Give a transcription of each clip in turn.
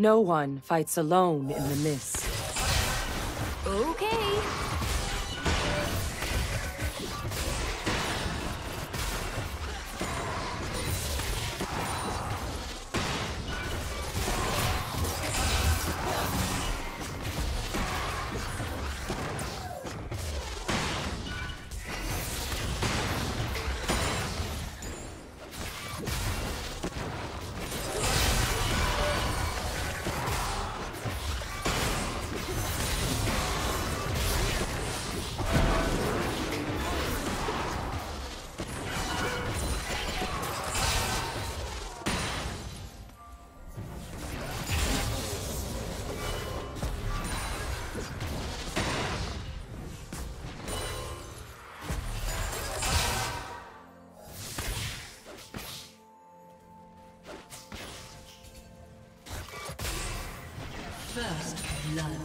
No one fights alone in the mist. Okay. First blood.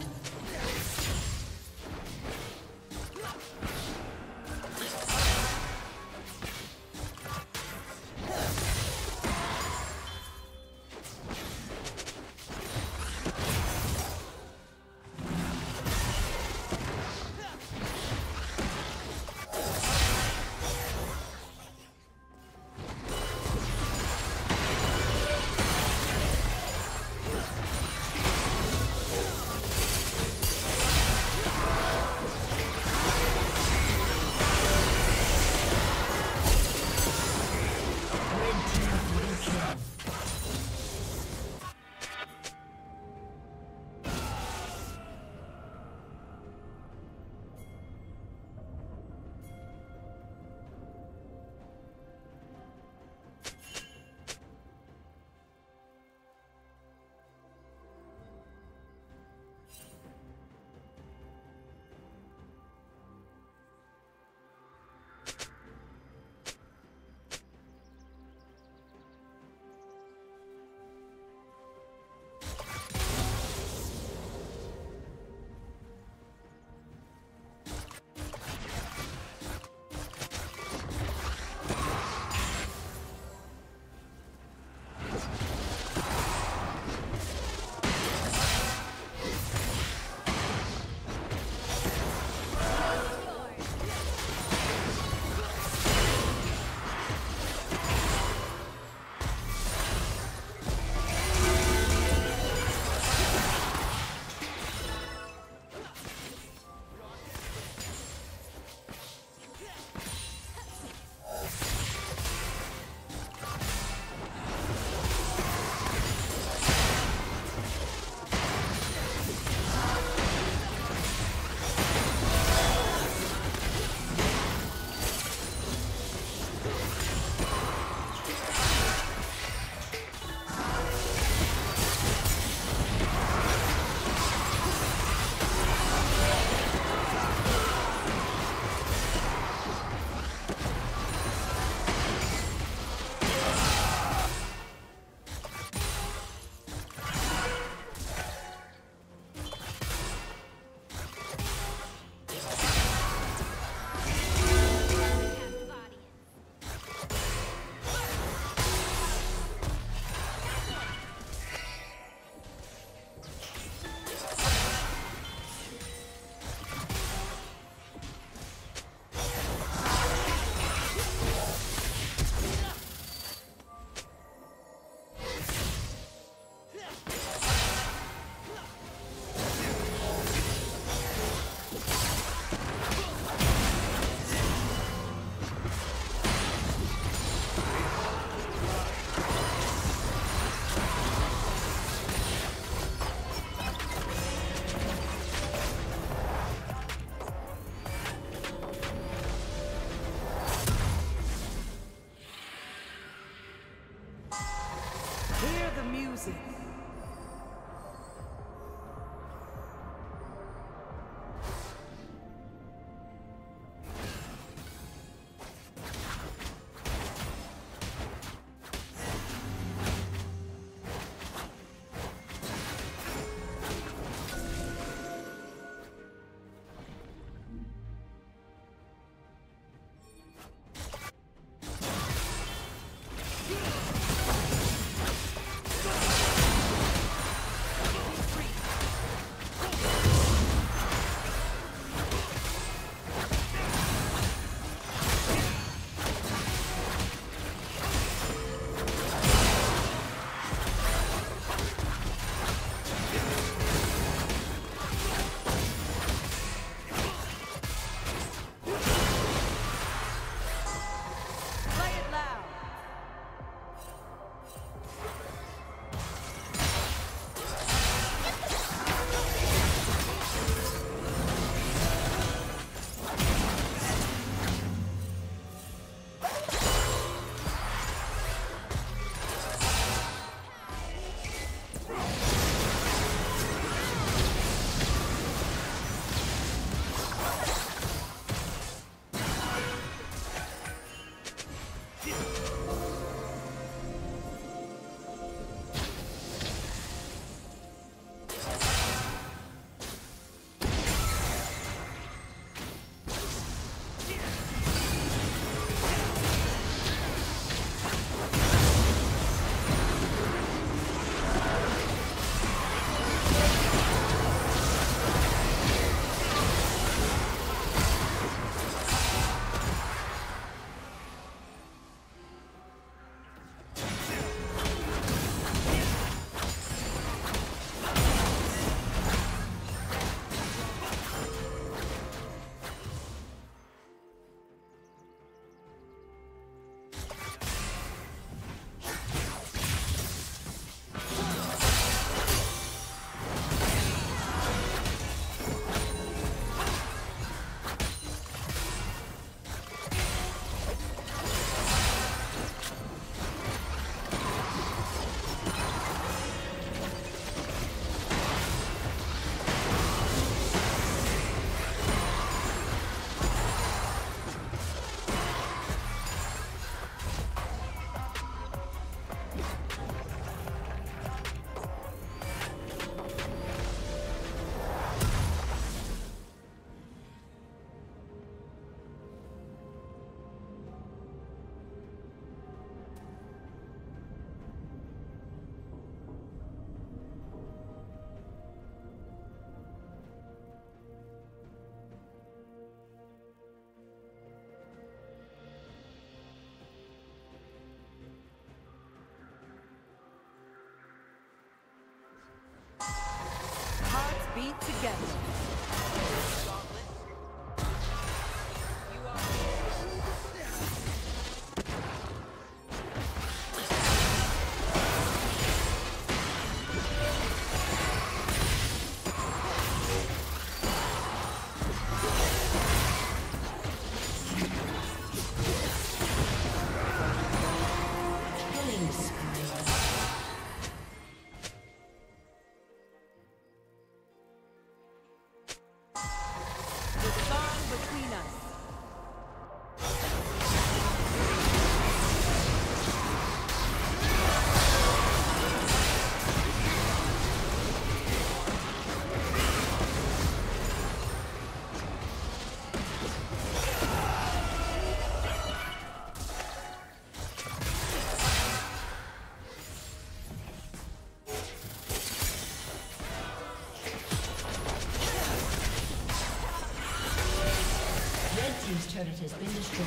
It has been destroyed.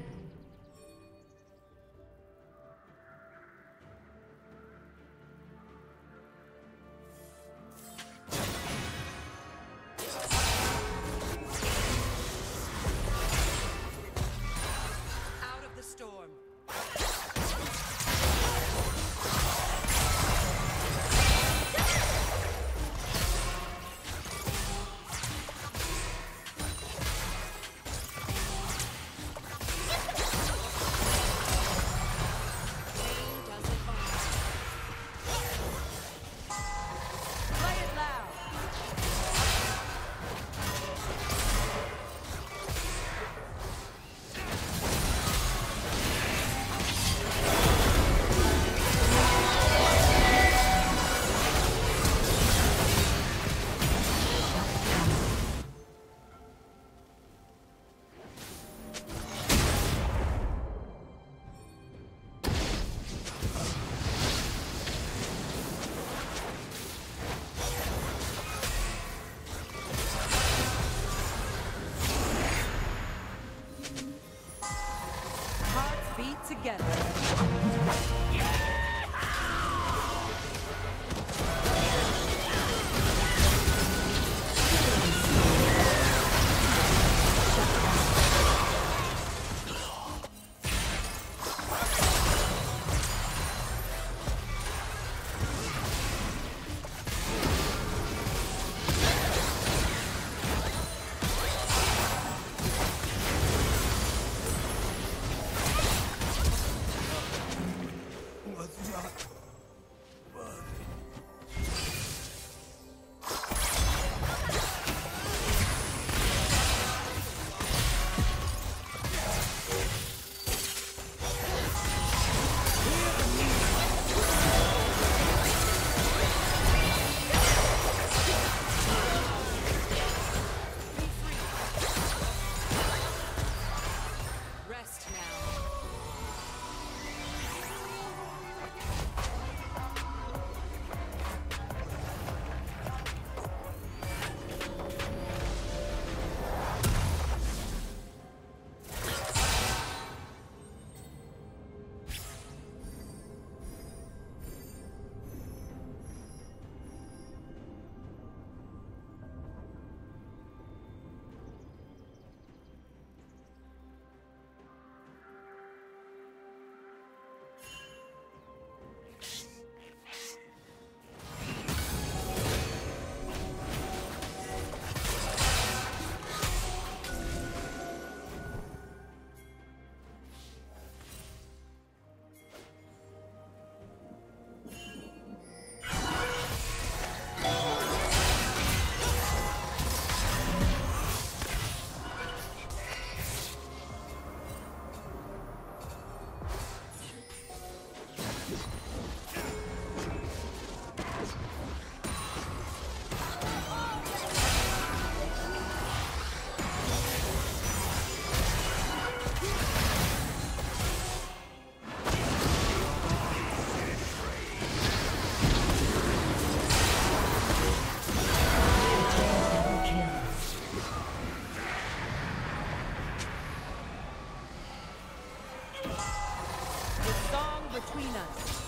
the song between us.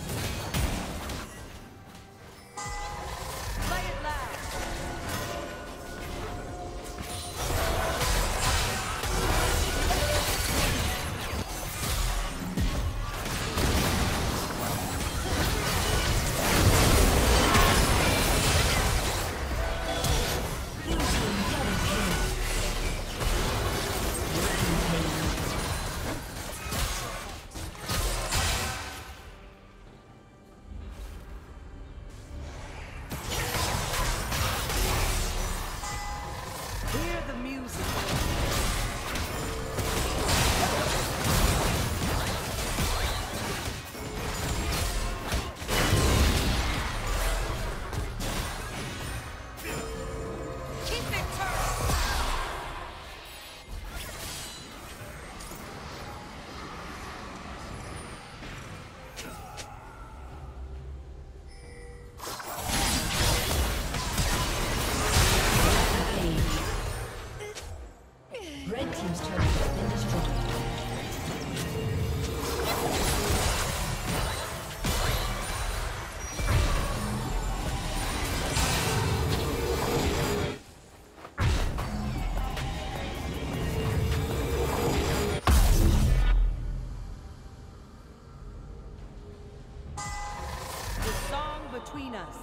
Blue team's turret has been destroyed. Between us.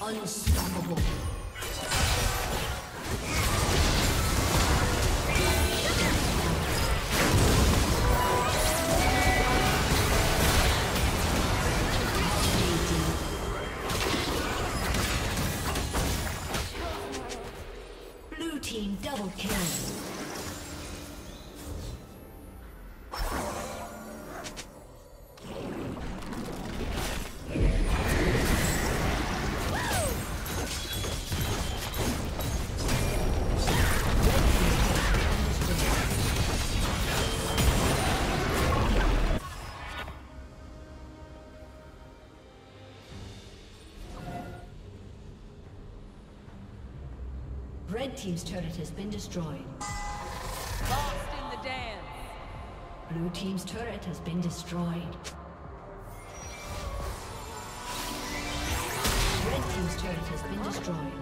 Unstoppable. Double kill. Red team's turret has been destroyed. Lost in the dance. Blue team's turret has been destroyed. Red team's turret has been destroyed.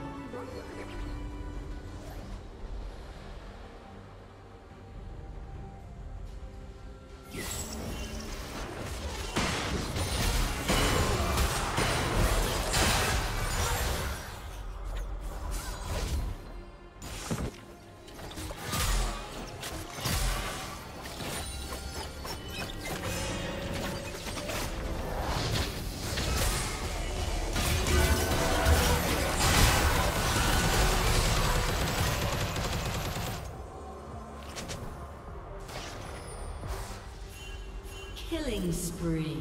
Killing spree.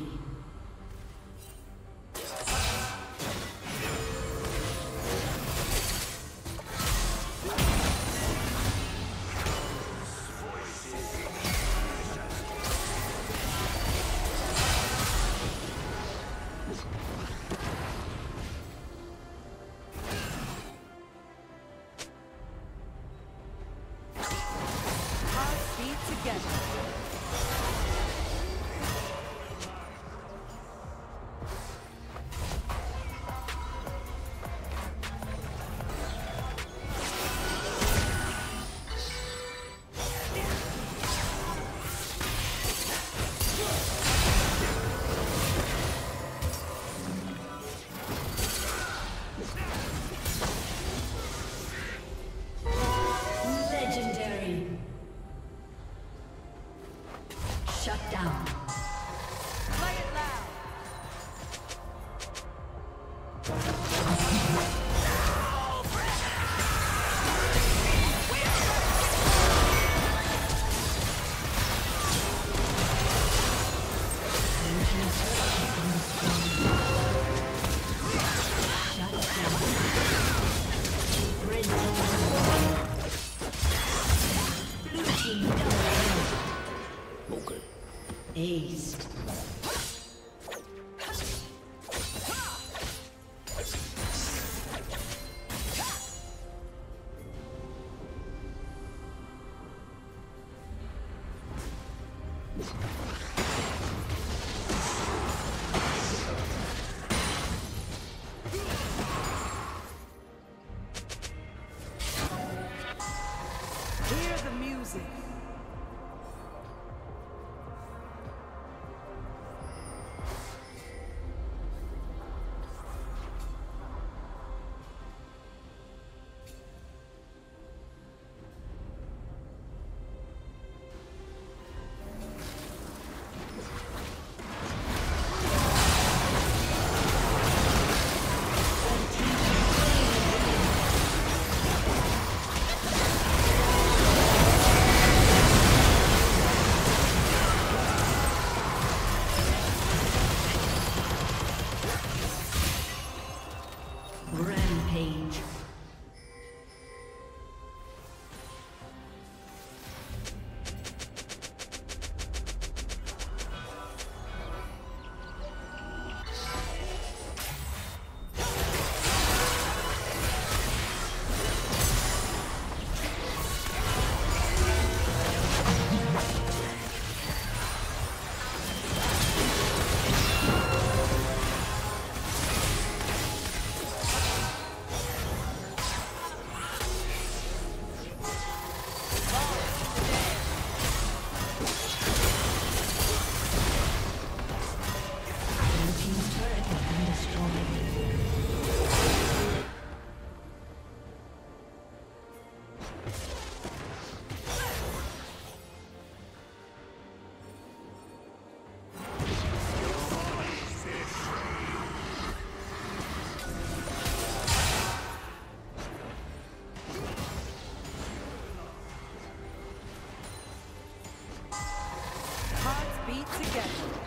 Together.